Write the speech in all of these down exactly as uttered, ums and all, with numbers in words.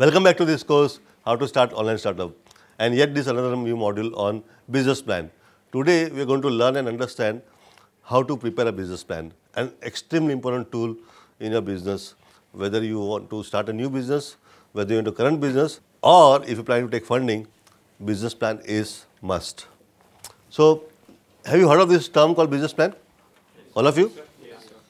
Welcome back to this course, How to Start Online Startup, and yet this another new module on business plan. Today we are going to learn and understand how to prepare a business plan, an extremely important tool in your business, whether you want to start a new business, whether you're into current business, or if you plan to take funding, business plan is must. So, have you heard of this term called business plan? All of you?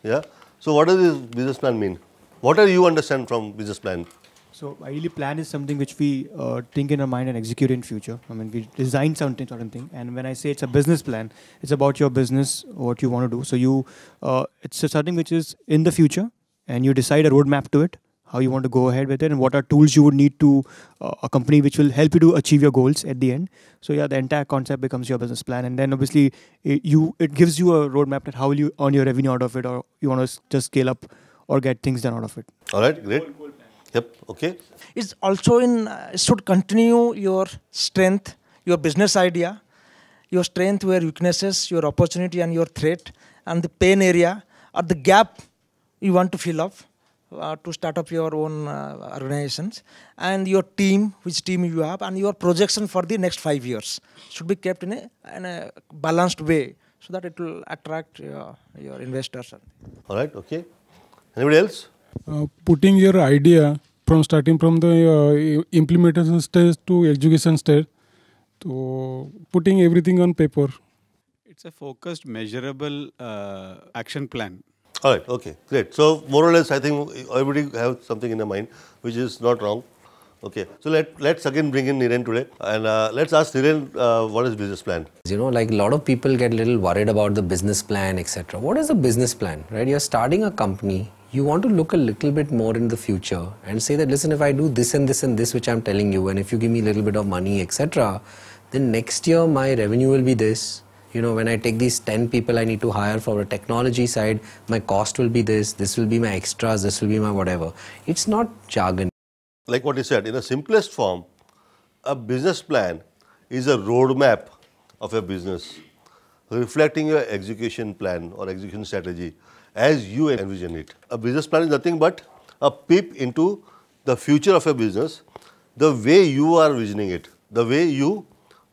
Yeah. So, what does this business plan mean? What do you understand from business plan? So, ideally, plan is something which we uh, think in our mind and execute in future. I mean, we design something, certain thing. And when I say it's a business plan, it's about your business, what you want to do. So, you, uh, it's something which is in the future, and you decide a roadmap to it, how you want to go ahead with it, and what are tools you would need to uh, accompany which will help you to achieve your goals at the end. So yeah, the entire concept becomes your business plan, and then obviously it, you, it gives you a roadmap that how will you earn your revenue out of it, or you want to just scale up or get things done out of it. All right, great. Goal, goal yep, okay. It's also in, uh, should continue your strength, your business idea, your strength, your weaknesses, your opportunity and your threat, and the pain area, or the gap you want to fill up. Uh, to start up your own uh, organizations, and your team, which team you have, and your projection for the next five years should be kept in a, in a balanced way so that it will attract your, your investors. All right, okay. Anybody else? Uh, putting your idea from starting from the uh, implementation stage to education stage, to putting everything on paper. It's a focused, measurable uh, action plan. All right, okay, great. So, more or less, I think everybody has something in their mind, which is not wrong. Okay, so let, let's again bring in Niren today, and uh, let's ask Niren, uh, what is business plan? You know, like a lot of people get a little worried about the business plan, et cetera. What is a business plan, right? You're starting a company, you want to look a little bit more in the future and say that, listen, if I do this and this and this, which I'm telling you, and if you give me a little bit of money, et cetera, then next year my revenue will be this. You know, when I take these ten people I need to hire for a technology side, my cost will be this, this will be my extras, this will be my whatever. It's not jargon. Like what you said, in the simplest form, a business plan is a roadmap of your business, reflecting your execution plan or execution strategy as you envision it. A business plan is nothing but a peep into the future of your business, the way you are visioning it, the way you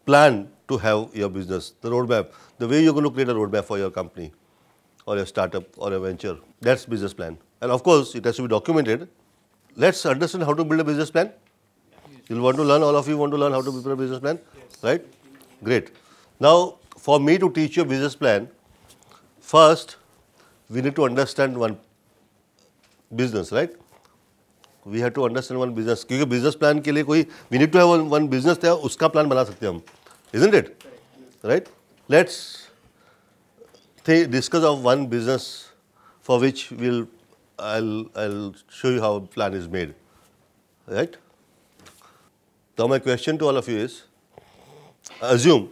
plan to have your business, the roadmap, the way you're going to create a roadmap for your company or your startup or a venture. That's business plan. And of course, it has to be documented. Let's understand how to build a business plan. You'll want to learn, all of you want to learn how to prepare a business plan, right? Great. Now, for me to teach you a business plan, first, we need to understand one business, right? We have to understand one business. Because business plan, ke liye koi, we need to have one, one business, there, uska plan bana sakte hum. Isn't it? Right? Let's discuss of one business for which we'll, I'll, I'll show you how a plan is made. Right? Now my question to all of you is, assume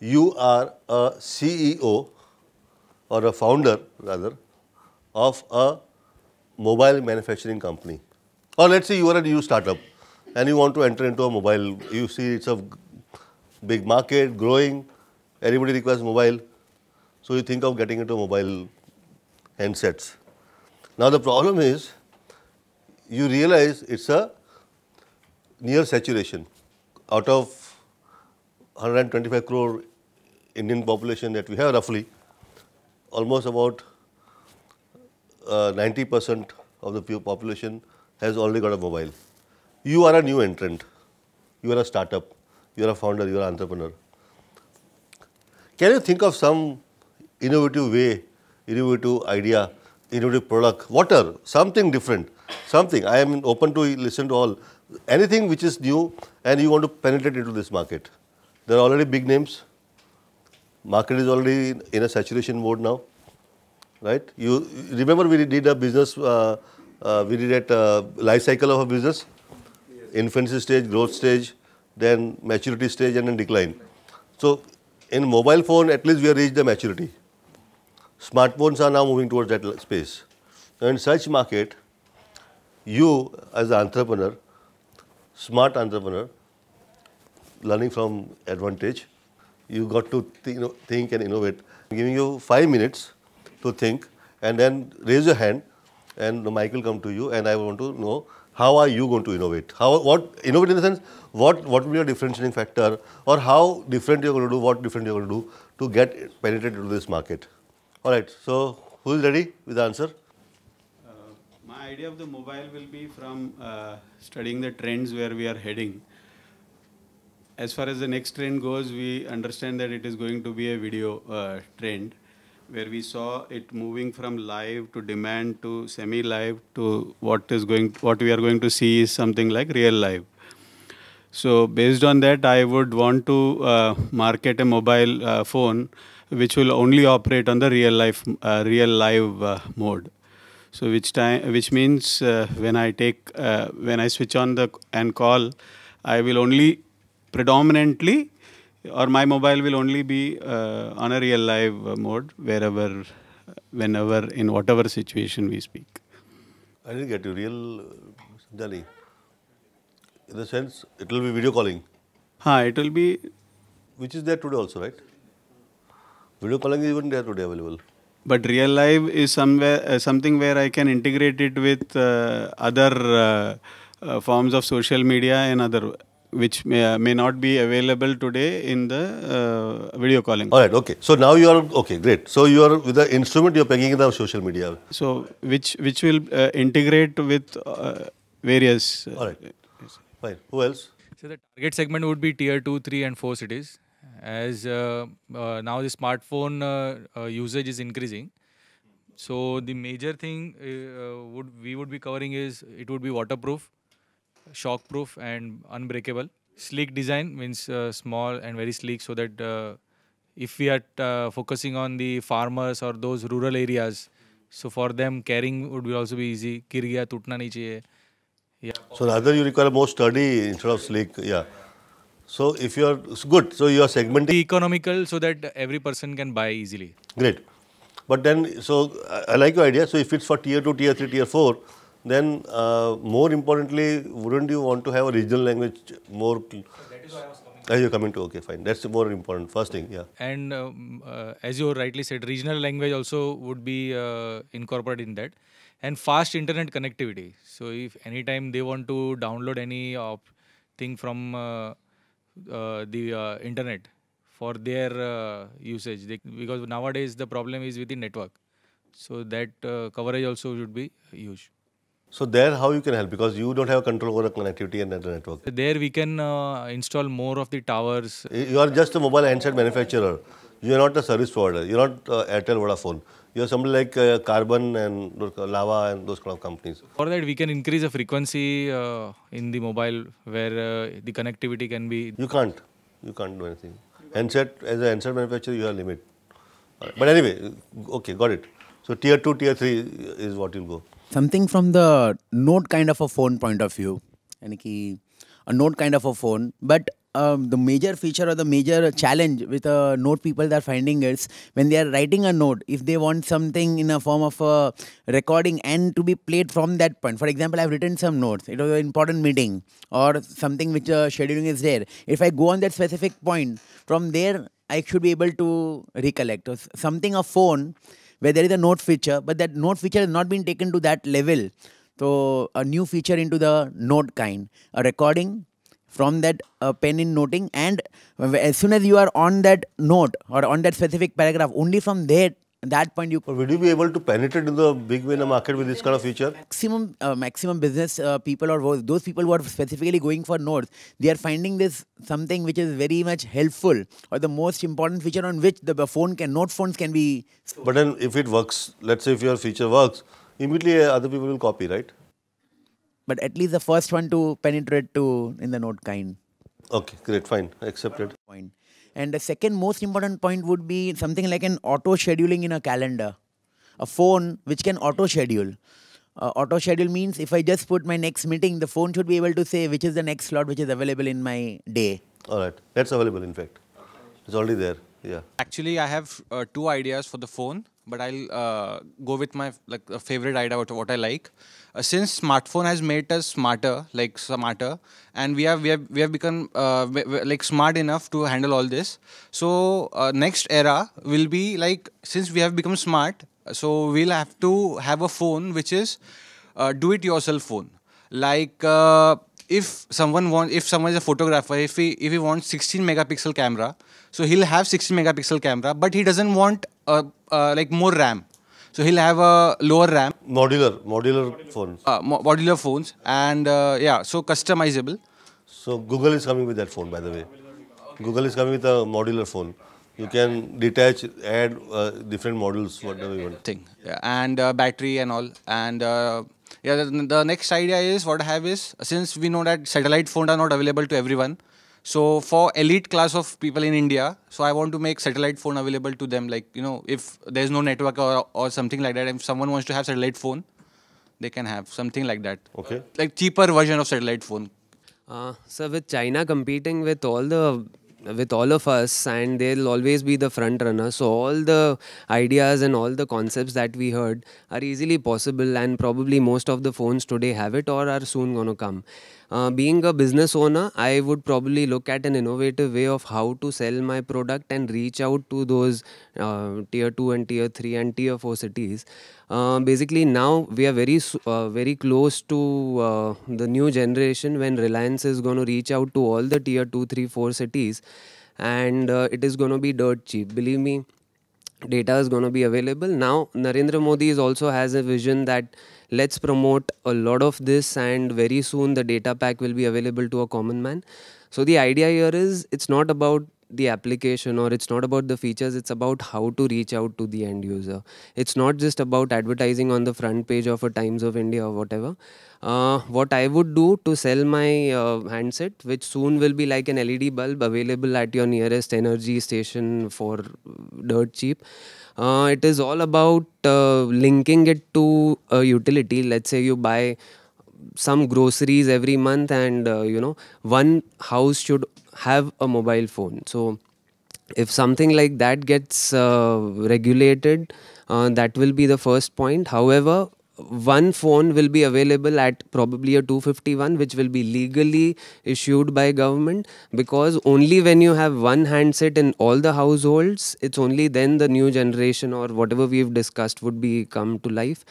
you are a C E O or a founder rather of a mobile manufacturing company, or let's say you are a new startup and you want to enter into a mobile, you see it's a big market, growing, everybody requires mobile. So you think of getting into mobile handsets. Now the problem is, you realize it's a near saturation. Out of one hundred twenty-five crore Indian population that we have roughly, almost about ninety percent of the population has already got a mobile. You are a new entrant, you are a startup. You are a founder, you are an entrepreneur. Can you think of some innovative way, innovative idea, innovative product, whatever, something different, something. I am open to listen to all. Anything which is new and you want to penetrate into this market. There are already big names. Market is already in a saturation mode now, right? You remember we did a business, uh, uh, we did at uh, life cycle of a business, infancy stage, growth stage, then maturity stage and then decline. So, in mobile phone, at least we have reached the maturity. Smartphones are now moving towards that space. Now, in such market, you as an entrepreneur, smart entrepreneur, learning from advantage, you got to th you know, think and innovate. I'm giving you five minutes to think and then raise your hand and the mic will come to you and I want to know how are you going to innovate? How, what, innovate in the sense, what, what will be your differentiating factor, or how different you're going to do, what different you're going to do to get penetrated into this market. All right, so who's ready with the answer? Uh, my idea of the mobile will be from uh, studying the trends where we are heading. As far as the next trend goes, we understand that it is going to be a video uh, trend, where we saw it moving from live to demand to semi-live to what is going, what we are going to see is something like real live. So based on that, I would want to uh, market a mobile uh, phone which will only operate on the real life, uh, real live uh, mode. So which time, which means uh, when I take, uh, when I switch on the and call, I will only predominantly, or my mobile will only be uh, on a real live mode wherever, whenever, in whatever situation we speak. I didn't get you. Real, Dali. In the sense, it will be video calling. Ha, it will be. Which is there today also, right? Video calling is even there today available. But real live is somewhere uh, something where I can integrate it with uh, other uh, uh, forms of social media and other, which may, uh, may not be available today in the uh, video calling. All right, okay. So now you are, okay, great. So you are, with the instrument, you are pegging in the social media. So which, which will uh, integrate with uh, various. Uh, All right, fine. Who else? So the target segment would be tier two, three and four cities. As uh, uh, now the smartphone uh, uh, usage is increasing. So the major thing uh, would we would be covering is, it would be waterproof, shockproof and unbreakable. Sleek design means uh, small and very sleek, so that uh, if we are uh, focusing on the farmers or those rural areas, so for them carrying would also be easy. Kirya tutna nahi chahiye. Yeah. So rather you require more sturdy instead of sleek. Yeah. So if you are good, so you are segmenting. Economical, so that every person can buy easily. Great. But then, so I like your idea. So if it's for tier two, tier three, tier four. Then, uh, more importantly, wouldn't you want to have a regional language more? So that is why I was coming to. Ah, you're coming to, okay, fine. That's the more important, first thing, yeah. And um, uh, as you rightly said, regional language also would be uh, incorporated in that. And fast internet connectivity. So if anytime they want to download any uh, thing from uh, uh, the uh, internet for their uh, usage, they, because nowadays the problem is with the network. So that uh, coverage also should be huge. So there how you can help, because you don't have control over the connectivity and the network. There we can uh, install more of the towers. You are just a mobile handset manufacturer. You are not a service provider. You are not uh, Airtel, Vodafone. You are somebody like uh, Carbon and Lava and those kind of companies. For that we can increase the frequency uh, in the mobile where uh, the connectivity can be. You can't. You can't do anything. Handset, as a handset manufacturer, you are limited. But anyway, okay, got it. So tier two, tier three is what you'll go. Something from the Note kind of a phone point of view, a Note kind of a phone, but um, the major feature or the major challenge with a Note people that are finding is when they are writing a note, if they want something in a form of a recording and to be played from that point. For example, I have written some notes, it was an important meeting or something which uh, scheduling is there. If I go on that specific point, from there I should be able to recollect. So something a phone where there is a note feature, but that note feature has not been taken to that level. So a new feature into the note kind, a recording from that uh, pen in noting, and as soon as you are on that note or on that specific paragraph, only from there, that point you could. Would you be able to penetrate into the big way in the market with this kind of feature? Maximum, uh, maximum business uh, people or those people who are specifically going for notes, they are finding this something which is very much helpful or the most important feature on which the phone can, note phones can be. But then if it works, let's say if your feature works, immediately other people will copy, right? But at least the first one to penetrate to in the note kind. Okay, great, fine, accepted. Point. And the second most important point would be something like an auto-scheduling in a calendar. A phone which can auto-schedule. Uh, auto-schedule means if I just put my next meeting, the phone should be able to say which is the next slot which is available in my day. Alright, that's available in fact. It's already there, yeah. Actually, I have uh, two ideas for the phone, but I'll uh, go with my like uh, favorite idea of what I like. Uh, since smartphone has made us smarter, like smarter, and we have we have we have become uh, we, we, like smart enough to handle all this. So uh, next era will be like, since we have become smart, so we'll have to have a phone which is uh, do-it-yourself phone. Like uh, if someone wants, if someone is a photographer, if he if he wants sixteen megapixel camera, so he'll have sixteen megapixel camera, but he doesn't want uh, uh, like more RAM. So he'll have a lower RAM. Modular, modular, modular phones. Uh, mo modular phones, and uh, yeah, so customizable. So Google is coming with that phone, by the way. Okay. Google is coming with a modular phone. You can detach, add uh, different models, whatever you want. Thing. Yeah. And uh, battery and all. And uh, yeah, the, the next idea is what I have is, since we know that satellite phones are not available to everyone, so for elite class of people in India, so I want to make satellite phone available to them. Like, you know, if there's no network or, or something like that, if someone wants to have satellite phone, they can have something like that. Okay. Like cheaper version of satellite phone. Uh, so with China competing with all the... with all of us, and they'll always be the front runner. So all the ideas and all the concepts that we heard are easily possible, and probably most of the phones today have it or are soon going to come. Uh, being a business owner, I would probably look at an innovative way of how to sell my product and reach out to those uh, tier two and tier three and tier four cities. Uh, basically now we are very uh, very close to uh, the new generation when Reliance is going to reach out to all the tier two, three, four cities, and uh, it is going to be dirt cheap. Believe me, data is going to be available. Now Narendra Modi is also has a vision that let's promote a lot of this, and very soon the data pack will be available to a common man. So the idea here is it's not about the application or it's not about the features, it's about how to reach out to the end user. It's not just about advertising on the front page of a Times of India or whatever. Uh, what I would do to sell my uh, handset, which soon will be like an L E D bulb available at your nearest energy station for dirt cheap. Uh, it is all about uh, linking it to a utility. Let's say you buy some groceries every month, and uh, you know, one house should have a mobile phone. So if something like that gets uh, regulated, uh, that will be the first point. However, one phone will be available at probably a two fifty-one, which will be legally issued by government, because only when you have one handset in all the households, it's only then the new generation or whatever we've discussed would be come to life.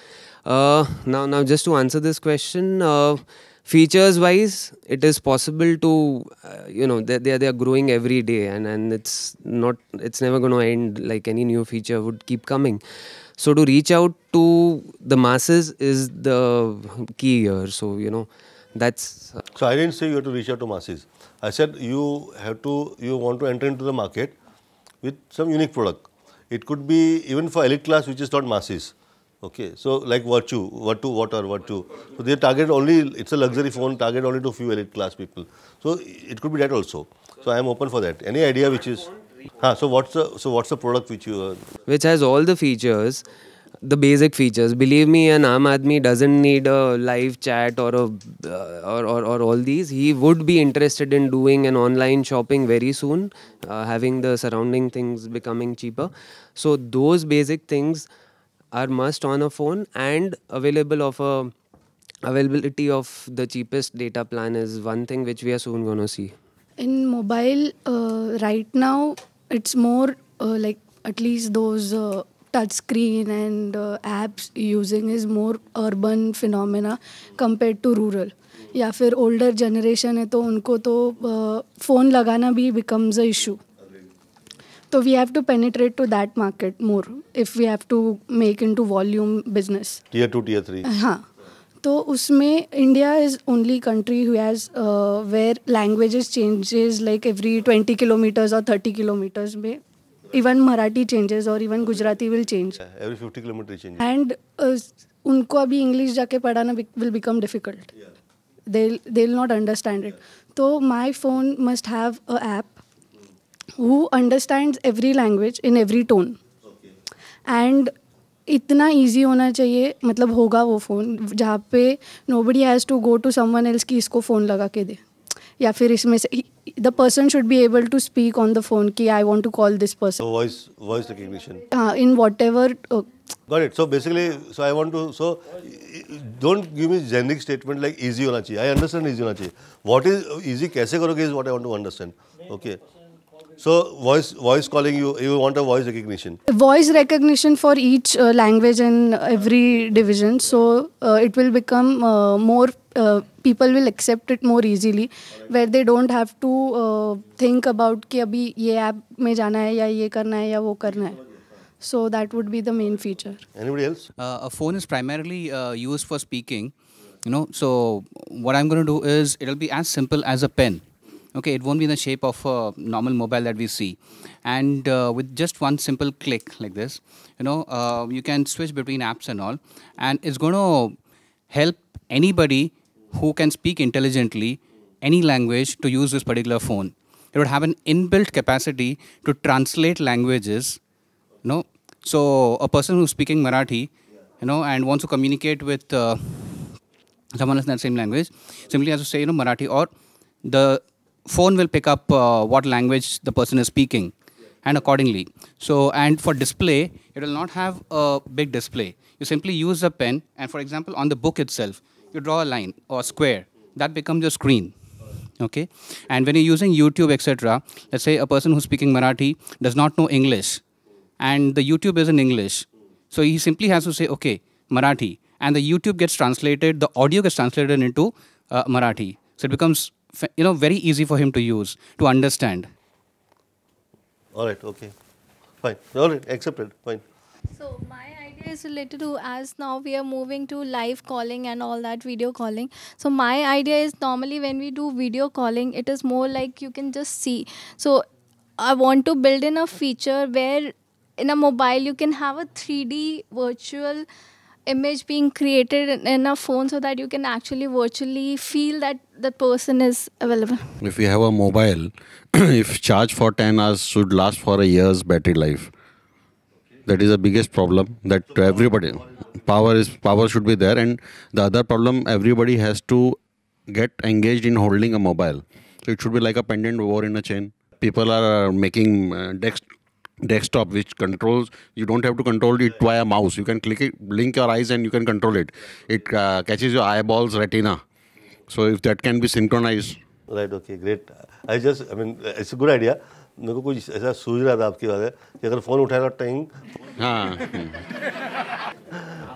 Uh, now, now just to answer this question, uh, features wise, it is possible to, uh, you know, they, they, they are growing every day, and, and it's not, it's never going to end. Like any new feature would keep coming. So to reach out to the masses is the key here. So, you know, that's... So I didn't say you have to reach out to masses. I said you have to, you want to enter into the market with some unique product. It could be even for elite class, which is not masses. Okay. So like Virtue, Virtue, what are Virtue? So they target only, it's a luxury phone, target only to few elite class people. So it could be that also. So I am open for that. Any idea which is... Huh, so what's the so what's the product which you uh, which has all the features, the basic features. Believe me, an aam aadmi doesn't need a live chat or a uh, or, or or all these. He would be interested in doing an online shopping very soon, uh, having the surrounding things becoming cheaper. So those basic things are must on a phone, and available of a availability of the cheapest data plan is one thing which we are soon going to see. In mobile, uh, right now, it's more uh, like at least those uh, touch screen and uh, apps using is more urban phenomena compared to rural. या फिर older generation है तो उनको तो phone लगाना भी becomes a issue. So we have to penetrate to that market more if we have to make into volume business. Tier two, tier three. हाँ. So usme India is only country who has uh, where languages changes like every twenty kilometers or thirty kilometers. Mein. Even Marathi changes or even Gujarati will change. Yeah, every fifty kilometers changes. And uh, unko abhi English jaake padhana will become difficult. Yeah. They'll, they'll not understand it. Yeah. So my phone must have an app who understands every language in every tone. Okay. And इतना easy होना चाहिए, मतलब होगा वो phone जहाँ पे nobody has to go to someone else कि इसको phone लगा के दे, या फिर इसमें से the person should be able to speak on the phone कि I want to call this person. So voice voice recognition. हाँ, in whatever. Got it. So basically, so I want to, so don't give me generic statement like easy होना चाहिए. I understand easy होना चाहिए. What is easy कैसे करोगे is what I want to understand. Okay. So voice voice calling, you you want a voice recognition. Voice recognition for each uh, language in every division. So uh, it will become uh, more, uh, people will accept it more easily, where they don't have to uh, think about कि अभी ये app में जाना है या ये करना है या वो करना है. So that would be the main feature. Anybody else? Uh, a phone is primarily uh, used for speaking. You know, so what I'm going to do is it'll be as simple as a pen. Okay, it won't be in the shape of a normal mobile that we see. And uh, with just one simple click like this, you know, uh, you can switch between apps and all. And it's going to help anybody who can speak intelligently any language to use this particular phone. It would have an inbuilt capacity to translate languages, you know. So a person who's speaking Marathi, you know, and wants to communicate with uh, someone else in that same language, simply has to say, you know, Marathi, or the phone will pick up uh, what language the person is speaking, and accordingly. So, and for display, it will not have a big display. You simply use a pen, and for example, on the book itself, you draw a line or a square. That becomes your screen. Okay? And when you're using YouTube, et cetera, let's say a person who's speaking Marathi does not know English, and the YouTube is in English. So he simply has to say, okay, Marathi. And the YouTube gets translated, the audio gets translated into uh, Marathi. So it becomes, you know, very easy for him to use, to understand. All right, okay, fine, all right, accepted, fine. So my idea is related to, as now we are moving to live calling and all that, video calling. So my idea is normally when we do video calling, it is more like you can just see. So I want to build in a feature where in a mobile you can have a three D virtual image being created in a phone, so that you can actually virtually feel that the person is available. If you have a mobile, if charged for ten hours, should last for a year's battery life. That is the biggest problem that so everybody, power is power should be there. And the other problem, everybody has to get engaged in holding a mobile. So it should be like a pendant over in a chain. People are making decks. Desktop which controls, you don't have to control it via mouse. You can click it, blink your eyes, and you can control it. It uh, catches your eyeballs, retina. So if that can be synchronized. Right, okay, great. I just, I mean, it's a good idea. I was thinking about you, that if the phone is taking time.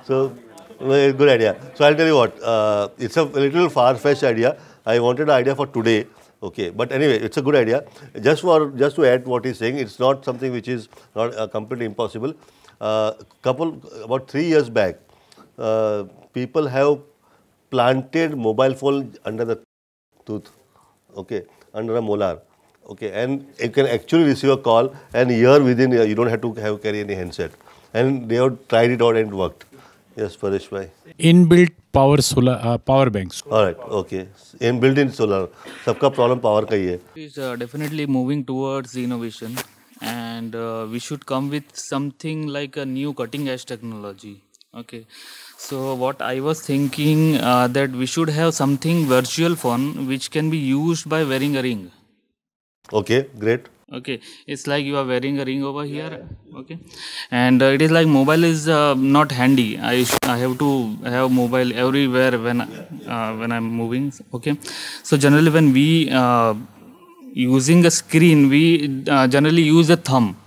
So, it's a good idea. So I'll tell you what, uh, it's a little far-fetched idea. I wanted an idea for today. Okay, but anyway, it's a good idea. Just for just to add what he's saying, it's not something which is not uh, completely impossible. Uh, couple about three years back, uh, people have planted mobile phone under the tooth, okay, under a molar, okay, and you can actually receive a call, and here within you don't have to have carry any handset, and they have tried it out and it worked. Yes, Paresh bhai. Inbuilt power solar uh, power banks. All right, okay. Inbuilt in solar. Sabka problem power ka hi hai. It's uh, definitely moving towards innovation, and uh, we should come with something like a new cutting-edge technology. Okay. So what I was thinking uh, that we should have something virtual phone which can be used by wearing a ring. Okay, great. Okay, it's like you are wearing a ring over here. Okay, and uh, it is like mobile is uh, not handy. I I have to have mobile everywhere when uh, when I'm moving. Okay, so generally when we uh, using a screen, we uh, generally use a thumb.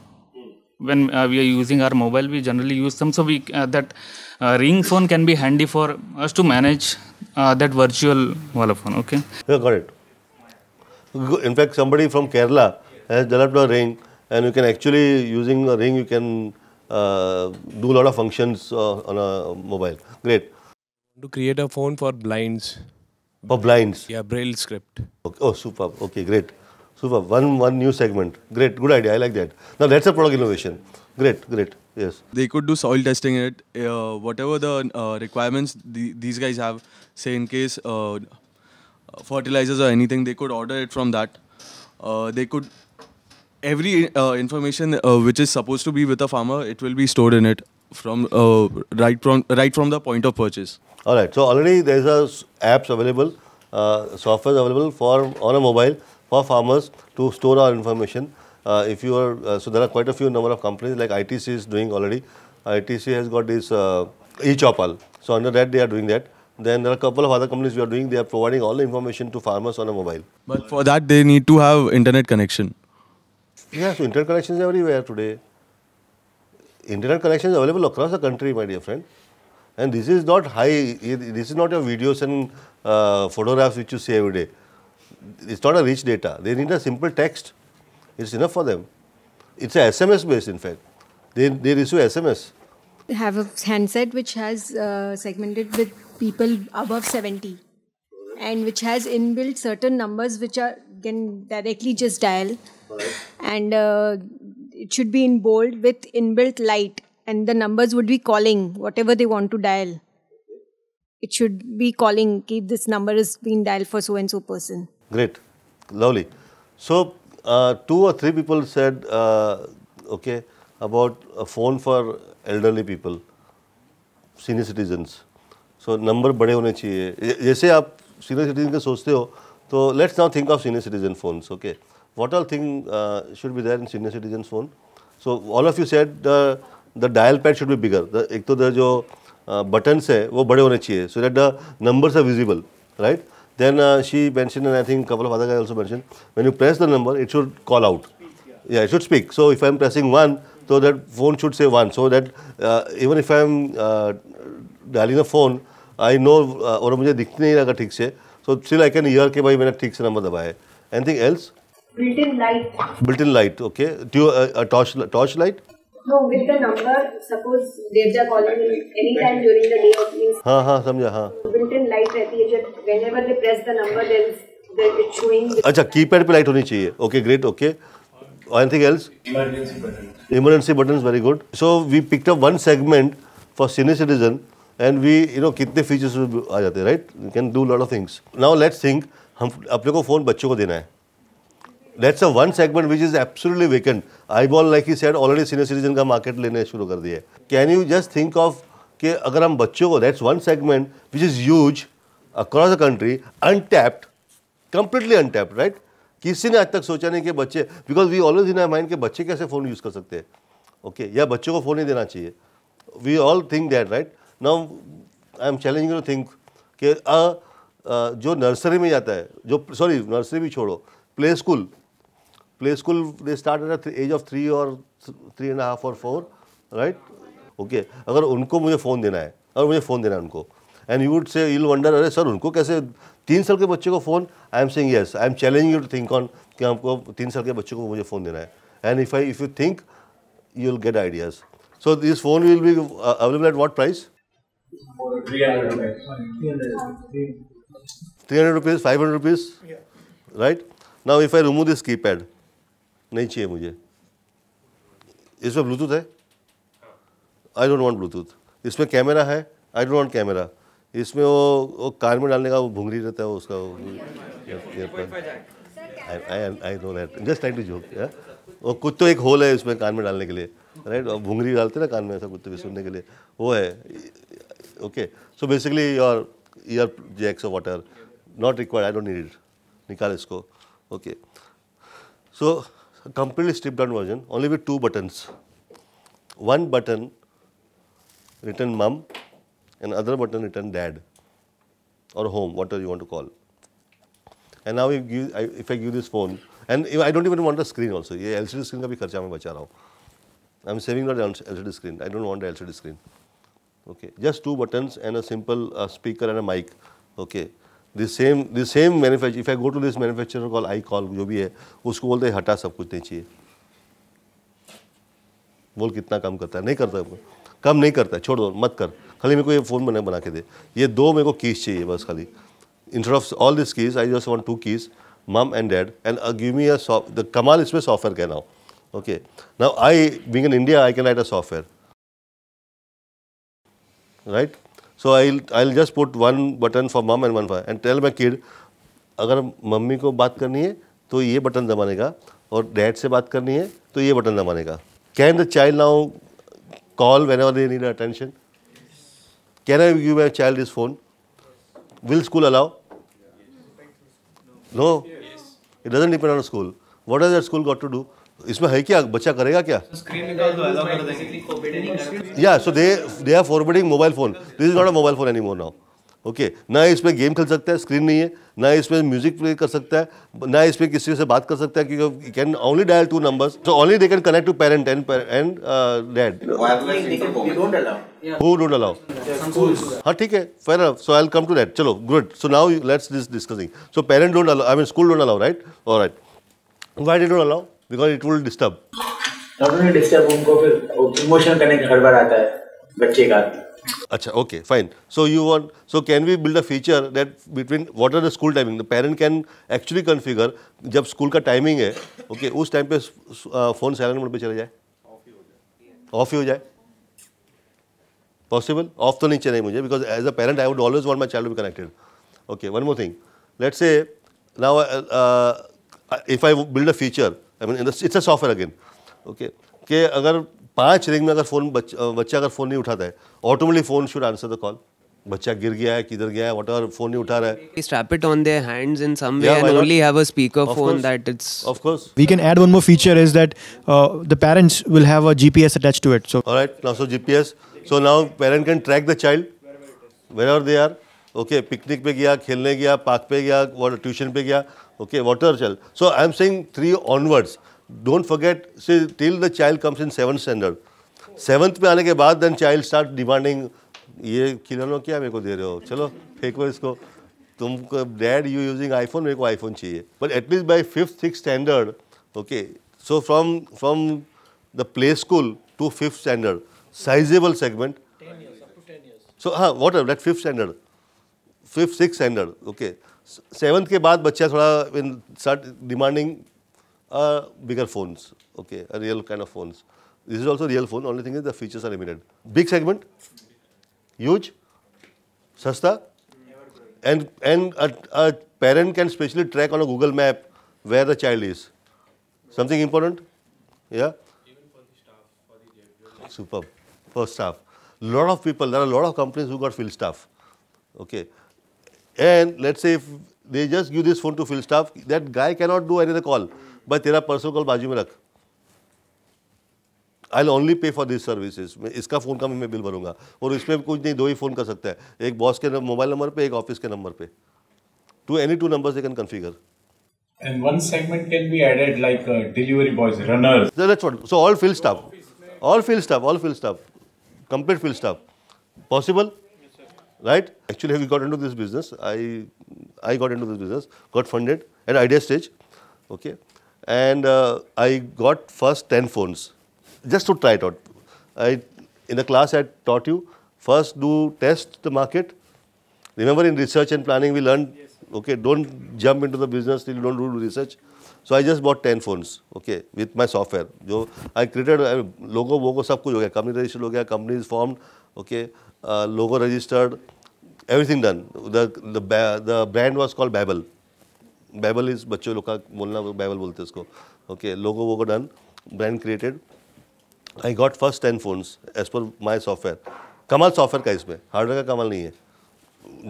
When uh, we are using our mobile, we generally use thumb. So we uh, that uh, ring phone can be handy for us to manage uh, that virtual wallet phone. Okay. Yeah, got it. In fact, somebody from Kerala has developed a ring, and you can actually, using a ring, you can uh, do a lot of functions uh, on a mobile. Great. To create a phone for blinds. For blinds? Yeah, braille script. Okay. Oh, superb. Okay, great. Superb. One, one new segment. Great, good idea. I like that. Now, that's a product innovation. Great, great. Yes. They could do soil testing in it. Uh, whatever the uh, requirements the, these guys have, say in case uh, fertilizers or anything, they could order it from that. Uh, they could... Every uh, information uh, which is supposed to be with a farmer, it will be stored in it from uh, right from right from the point of purchase. All right. So already there's a apps available, uh, software available for on a mobile for farmers to store our information. Uh, if you are uh, so there are quite a few number of companies like I T C is doing already. I T C has got this uh, eChopal. So under that they are doing that. Then there are a couple of other companies we are doing. They are providing all the information to farmers on a mobile. But for that they need to have internet connection. Yeah, so internet connections are everywhere today. Internet connections are available across the country, my dear friend. And this is not high, this is not your videos and uh, photographs which you see every day. It's not a rich data. They need a simple text. It's enough for them. It's a S M S based, in fact. They, they receive S M S. They have a handset which has uh, segmented with people above seventy and which has inbuilt certain numbers which are can directly just dial. Right. And uh, it should be in bold with inbuilt light. And the numbers would be calling whatever they want to dial. It should be calling, keep this number is being dialed for so and so person. Great, lovely. So, uh, two or three people said, uh, okay, about a phone for elderly people, senior citizens. So, number bade hone chahiye. Jaise aap senior citizen ka sochte ho, so let's now think of senior citizen phones, okay. What all thing uh, should be there in senior citizen's phone? So, all of you said, uh, the dial pad should be bigger. The, ek to the jo, uh, buttons hai, wo bade hone chahiye, so that the numbers are visible, right? Then uh, she mentioned, and I think a couple of other guys also mentioned, when you press the number, it should call out. Speak, yeah. yeah, it should speak. So if I'm pressing one, so that phone should say one. So that uh, even if I'm uh, dialing a phone, I know, uh, aur mujhe dikhne nahi raha theek se, so still I can hear ke bhai maine theek se number dabaya hai. Anything else? Built-in light. Built-in light, okay. Do you, uh, a torch, torch light? No, with the number, suppose Devja calling any time during the day or things. Haan, haan, samjha, haan. Built-in light rehti hai, whenever they press the number, then it's showing. Achha, keypad pe light honi chahiye. Okay, great, okay. Anything else? Emergency buttons. Emergency buttons, very good. So, we picked up one segment for senior citizen and we, you know, kitne features aa jate, right? You can do a lot of things. Now, let's think, hum apne ko phone bachcho ko dena hai. That's a one segment which is absolutely vacant. Eyeball, like he said, already senior citizen ka market lene shuru kar diye. Can you just think of ke agar hum bachcho ko, that's one segment which is huge across the country, untapped, completely untapped, right? Kisi ne aaj tak socha nahi ke bachche, because we always in our mind ke bachche kaise phone use kar sakte hai, okay? Ya bachcho ko phone nahi dena chahiye. We all think that, right? Now I am challenging you to think ke a jo nursery mein jata hai, jo sorry nursery bhi chodo, play school. Play school, they start at the age of three or three and a half or four, right? Okay. अगर उनको मुझे phone देना है, अगर मुझे phone देना है उनको, and you would say, you'll wonder, अरे सर उनको कैसे तीन साल के बच्चे को phone? I am saying yes. I am challenging you to think on कि आपको तीन साल के बच्चे को मुझे फोन देना है. And if I, if you think, you'll get ideas. So this phone will be uh, available at what price? Three hundred rupees. Three hundred rupees, five hundred rupees. Yeah. Right. Now if I remove this keypad. नहीं चाहिए मुझे. इसमें Bluetooth है? I don't want Bluetooth. इसमें camera है? I don't want camera. इसमें वो वो कार में डालने का वो भुंगरी रहता है उसका. I I I know that. Just trying to joke. वो कुछ तो एक होल है इसमें कान में डालने के लिए, right? भुंगरी डालते हैं ना कान में ऐसा कुछ तो सुनने के लिए. वो है. Okay. So basically your ear jacks or whatever, not required. I don't need it. निकाल इसको. Okay. So a completely stripped down version, only with two buttons. One button written mum and other button written dad or home, whatever you want to call. And now if, give, I, if I give this phone, and if I don't even want a screen also. Ye L C D screen ka bhi kharcha main bacha raha hu. I'm saving not the L C D screen. I don't want the L C D screen. Okay, just two buttons and a simple uh, speaker and a mic. Okay. The same, the same manufacturer, if I go to this manufacturer called iCall, जो भी है, उसको बोलते हैं हटा सब कुछ नहीं चाहिए. बोल कितना काम करता है, नहीं करता, काम नहीं करता, छोड़ दो, मत कर, खाली मेरे को ये फोन बना बना के दे. ये दो मेरे को कीज चाहिए बस खाली. Instead of all these keys, I just want two keys, mom and dad, and uh, give me a soft. The कमाल इसमें software का now. Okay, now I, being in India, I can write a software, right? So I'll I'll just put one button for mom and one for and tell my kid, अगर mummy को बात करनी है तो ये button दबानेगा और dad से बात करनी है तो ये बटन दबानेगा. Can the child now call whenever they need attention? Can I give my child his phone? Will school allow? No. It doesn't depend on school. What has that school got to do? इसमें है क्या बच्चा करेगा क्या? Yeah, so they they are forbidding mobile phone. This is not a mobile phone anymore now. Okay okay. ना इसमें game खेल सकता है, स्क्रीन नहीं है, ना इसमें म्यूजिक प्ले कर सकता है, ना इसमें किसी से बात कर सकता है क्योंकि you can only dial two numbers, so only they can connect to parent and and dad. Who don't allow? हाँ ठीक है, fair enough, so I will come to that. चलो good, so now let's this discussing. So parent don't allow, I mean school don't allow, right? Alright, why they don't allow? Because it will disturb. Not only disturb, उनको फिर emotional connect हर बार आता है बच्चे का। अच्छा okay fine, so you want, so can we build a feature that between what are the school timing, the parent can actually configure जब school का timing है ओके okay, उस टाइम पे फ़ोन साइलेंट मोड पे चले जाए, of ही हो जाए। पॉसिबल? ऑफ तो नहीं चाहिए मुझे, because as a parent I would always want my child to be connected. Okay, one more thing, let's say now if I build a feature, I mean it's a software again okay, के अगर पाँच ring में अगर phone बच, बच्चा अगर phone नहीं उठाता है, automatically phone should answer the call. बच्चा गिर गया है, किधर गया है, वट एवर, फोन नहीं उठा रहा है। Strap it on their hands in some way yeah, and only have a speaker of phone course. that it's. Of course. We can add one more feature is that uh, the parents will have a G P S attached to it. So. All right. Now so G P S. So now parent can track the child wherever they are. Okay. Picnic पे गया, खेलने गया, park पे गया, what tuition पे गया. Okay. Whatever child. So I am saying three onwards. Don't forget, see, till the child comes in seventh standard. Seventh पे आने के बाद then child start demanding, ये खिलौना क्या मेरे को दे रहे हो, चलो फेंको इसको, तुमको dad you using iPhone, मेरे को iPhone चाहिए। But at least by fifth, sixth standard, okay, so from from the play school to fifth standard, sizable segment. Ten years, up to ten years. So हाँ, whatever that fifth standard, fifth, sixth standard, okay. Seventh के बाद बच्चा थोड़ा when start demanding Uh, bigger phones, okay, a real kind of phones. This is also real phone. Only thing is the features are limited. Big segment, huge, sasta, and and a, a parent can specially track on a Google map where the child is. Something important, yeah. Even for the staff, for the individual. Superb, for staff. Lot of people. There are a lot of companies who got field staff, okay. And let's say if they just give this phone to field staff, that guy cannot do any other call. भाई तेरा personal call बाजू में रख, I only pay for this services, मैं इसका phone का मैं bill भरूंगा। और इसमें कुछ नहीं, दो ही फ़ोन कर सकता है, एक बॉस के मोबाइल नंबर पे, एक ऑफिस के नंबर पे। To any two numbers they can configure. And one segment can be added like delivery boys, runners. That's what, so all field staff, all field staff, all field staff, complete field staff, possible, right? Actually we got into this business, I I got into this business, got funded at idea stage, okay. And uh, I got first ten phones, just to try it out. I, in the class I taught you, first do test the market. Remember in research and planning we learned, yes, okay, don't jump into the business till you don't do research. So I just bought ten phones, okay, with my software. जो I created, I, logo, logo, सब कुछ हो गया, company registered हो गया, company is formed, okay, uh, logo registered, everything done. The the the brand was called Babel. Behbal इस बच्चों लोग का बोलना, बैबल बोलते हैं इसको, ओके। लोगो वो को done, brand created, I got first ten phones as per my software. कमाल सॉफ्टवेयर का, इसमें हार्डवेयर का कमाल नहीं है।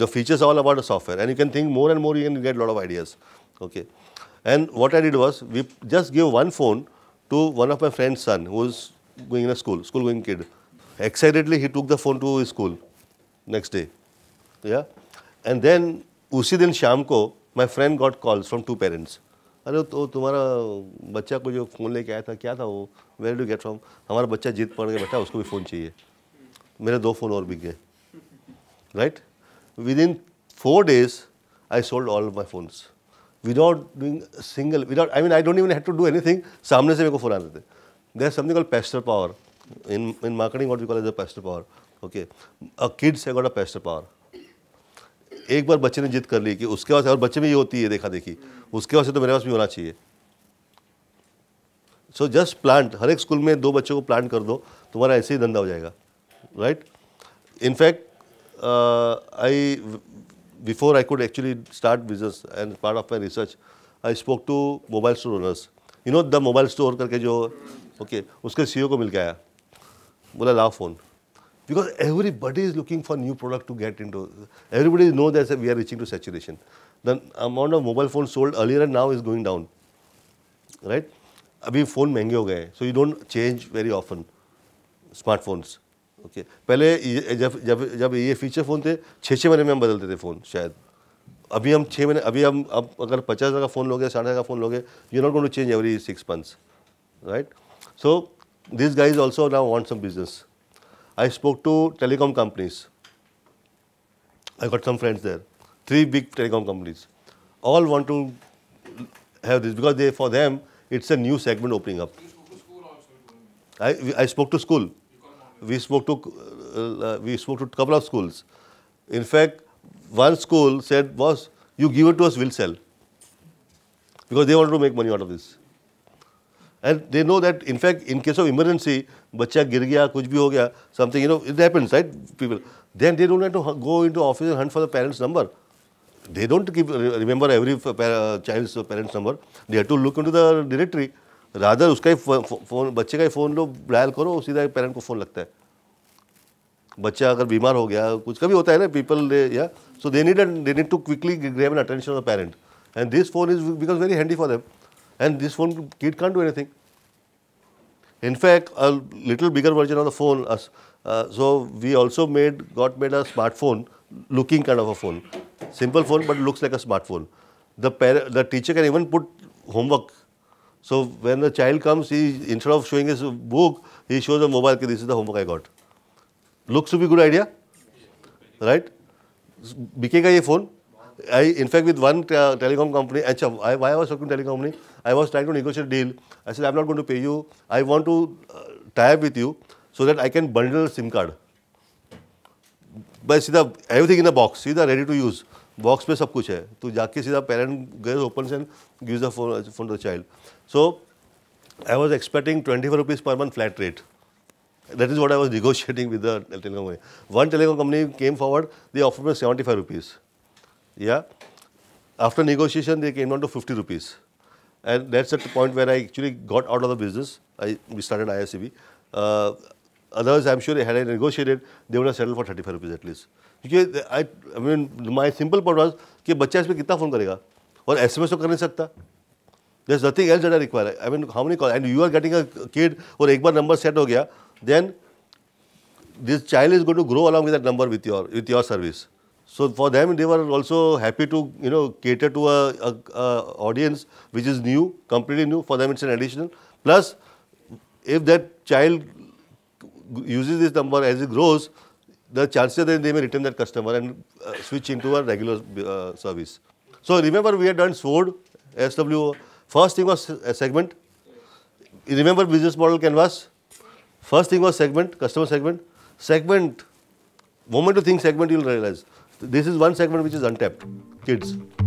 The features all about the software and you can think more and more, you can get lot of ideas, okay. And what I did was, we just give one phone to one of my friend son who is going in school, school going kid. Excitedly he took the phone to school next day, yeah. And then उसी दिन शाम को My friend got calls from two parents. अरे तो तुम्हारा बच्चा को जो फ़ोन लेके आया था, क्या था वो, where do you get from? हमारा बच्चा जिद पड़ के बैठा, उसको भी फ़ोन चाहिए। मेरे दो फ़ोन और बिक गए, right? Within four days, I sold all of my phones. Without doing a single, without, I mean, I don't even have to do anything. सामने से मेरे को फ़ोन आते थे। There's something called pastor power. In in marketing, what we call as a pastor power. Okay, a kids have got a pastor power. एक बार बच्चे ने जिद कर ली कि उसके पास, और बच्चे में ये होती है देखा देखी, उसके पास तो मेरे पास भी होना चाहिए। सो जस्ट प्लांट, हर एक स्कूल में दो बच्चों को प्लांट कर दो, तुम्हारा ऐसे ही धंधा हो जाएगा, right? In fact I, before I could actually start business and part of my research, I spoke to mobile store owners, you know the mobile store करके जो, ओके okay, उसके सी ई ओ को मिल के आया, बोला लाओ phone. Because everybody is looking for new product to get into. Everybody knows that we are reaching to saturation. The amount of mobile phones sold earlier and now is going down, right? अभी phone महंगे हो गए, so you don't change very often. Smartphones, okay पहले जब जब जब ये feature phone थे छः छः महीने में हम बदलते थे फ़ोन शायद. अभी हम छः महीने अभी हम अब अगर पचास हज़ार का फ़ोन लोगे साठ हज़ार का फ़ोन लोगे you not going to change every six months right. So this guys also now want some business. I spoke to telecom companies. I got some friends there. Three big telecom companies, all want to have this because they, for them, it's a new segment opening up. You spoke to school also. I I spoke to school. We spoke to uh, we spoke to couple of schools. In fact, one school said, "Boss, you give it to us, we'll sell," because they want to make money out of this. And they know that, in fact, in case of emergency, बच्चा गिर गया, कुछ भी हो गया, something, you know, it happens, right? People, then they don't have to go into office and hunt for the parents' number. They don't keep remember every child's parents' number. They have to look into the directory. Rather, उसका ही phone, बच्चे का ही phone लो, dial करो, सीधा parent को phone लगता है. बच्चा अगर बीमार हो गया, कुछ कभी होता है ना, people, yeah. So they need, they need to quickly grab an attention of the parent. And this phone is becomes very handy for them. And this phone kid can't do anything. In fact, a little bigger version of the phone. Uh, uh, so we also made got made a smartphone, looking kind of a phone, simple phone but looks like a smartphone. The parent, the teacher can even put homework. So when the child comes, he instead of showing his book, he shows a mobile. Okay, this is the homework I got. Looks to be good idea, right? बिकेगा ये phone. I, in fact, with one uh, telecom company, actually, I, why I was talking to telecom company, I was trying to negotiate a deal. I said, I'm not going to pay you. I want to uh, tie up with you so that I can bundle a SIM card. But see the everything in the box, see the ready to use. Box पे सब कुछ है. तो जाके सीधा parent goes opens and gives the phone, phone to the child. So I was expecting twenty-four rupees per month flat rate. That is what I was negotiating with the telecom company. One telecom company came forward. They offered me seventy-five rupees. Yeah, after negotiation they came down to fifty rupees, and that's at the point where I actually got out of the business. I we started I S C B. Uh, otherwise, I'm sure had I negotiated, they would have settled for thirty-five rupees at least. Because I, I mean, my simple point was कि बच्चा इसमें कितना phone करेगा और S M S तो कर नहीं सकता. There's nothing else that I require. I mean, how many calls? And you are getting a kid और एक बार number set हो गया, then this child is going to grow along with that number with your with your service. So for them, they were also happy to, you know, cater to a, a, a audience which is new, completely new. For them, it's an additional. Plus, if that child uses this number as it grows, the chances that they may return that customer and uh, switch into a regular uh, service. So remember, we had done SWOT, S W O. First thing was a segment. Remember business model canvas. First thing was segment, customer segment. Segment. Moment you think segment, you'll realize. This is one segment which is untapped, kids.